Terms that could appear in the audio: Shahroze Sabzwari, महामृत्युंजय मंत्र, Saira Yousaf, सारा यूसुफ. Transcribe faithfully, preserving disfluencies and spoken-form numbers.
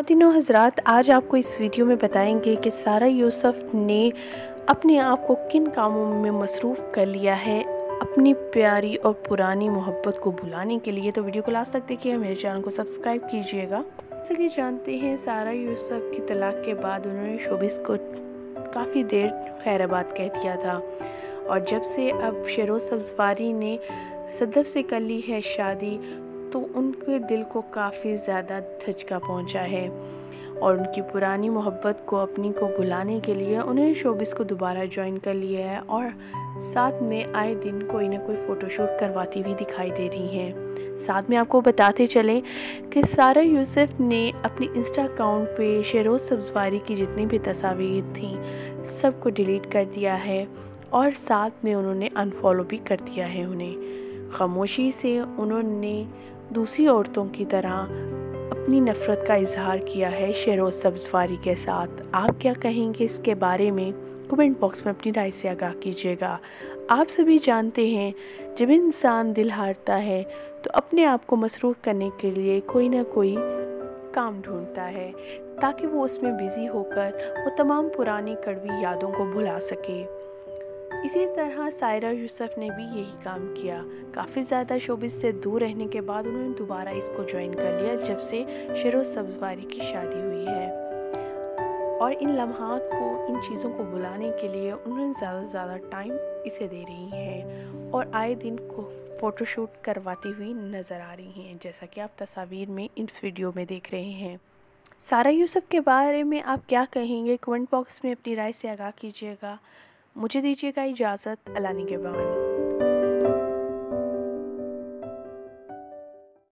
खातिनों हज़रात, आज आपको इस वीडियो में बताएंगे कि सारा यूसुफ ने अपने आप को किन कामों में मसरूफ़ कर लिया है अपनी प्यारी और पुरानी मोहब्बत को भुलाने के लिए। तो वीडियो को लास्ट तक देखिए, मेरे चैनल को सब्सक्राइब कीजिएगा। जैसे कि जानते हैं, सारा यूसुफ की तलाक के बाद उन्होंने शोबिस को काफ़ी देर खैराबाद कह दिया था, और जब से अब शहरोज़ सब्ज़वारी ने सदफ से कर ली है शादी तो उनके दिल को काफ़ी ज़्यादा धचका पहुंचा है, और उनकी पुरानी मोहब्बत को अपनी को भुलाने के लिए उन्हें शोबिस को दोबारा ज्वाइन कर लिया है, और साथ में आए दिन कोई ना कोई फ़ोटोशूट करवाती भी दिखाई दे रही हैं। साथ में आपको बताते चलें कि सारा यूसुफ ने अपने इंस्टा अकाउंट पे शहरोज़ सब्ज़वारी की जितनी भी तस्वीर थी सबको डिलीट कर दिया है, और साथ में उन्होंने अनफॉलो भी कर दिया है। उन्हें खामोशी से उन्होंने दूसरी औरतों की तरह अपनी नफ़रत का इजहार किया है शहरोज़ सब्ज़वारी के साथ। आप क्या कहेंगे इसके बारे में कमेंट बॉक्स में अपनी राय से आगाह कीजिएगा। आप सभी जानते हैं, जब इंसान दिल हारता है तो अपने आप को मसरूफ़ करने के लिए कोई ना कोई काम ढूंढता है ताकि वो उसमें बिज़ी होकर वो तमाम पुरानी कड़वी यादों को भुला सके। इसी तरह सायरा यूसुफ ने भी यही काम किया। काफ़ी ज़्यादा शोबिस से दूर रहने के बाद उन्होंने दोबारा इसको ज्वाइन कर लिया जब से शहरोज़ सब्ज़वारी की शादी हुई है, और इन लम्हात को, इन चीज़ों को भुलाने के लिए उन्होंने ज़्यादा से ज़्यादा टाइम इसे दे रही हैं, और आए दिन को फ़ोटोशूट करवाती हुई नज़र आ रही हैं, जैसा कि आप तस्वीर में इन वीडियो में देख रहे हैं। सारा यूसुफ के बारे में आप क्या कहेंगे कमेंट बॉक्स में अपनी राय से आगाह कीजिएगा। मुझे दीजिएगा इजाज़त, अल्लाह निगहबान।